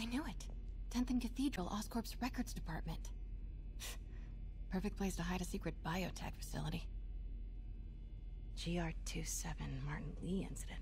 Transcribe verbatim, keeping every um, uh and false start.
I knew it. Tentham Cathedral, Oscorp's records department. Perfect place to hide a secret biotech facility. G R twenty-seven Martin Lee incident.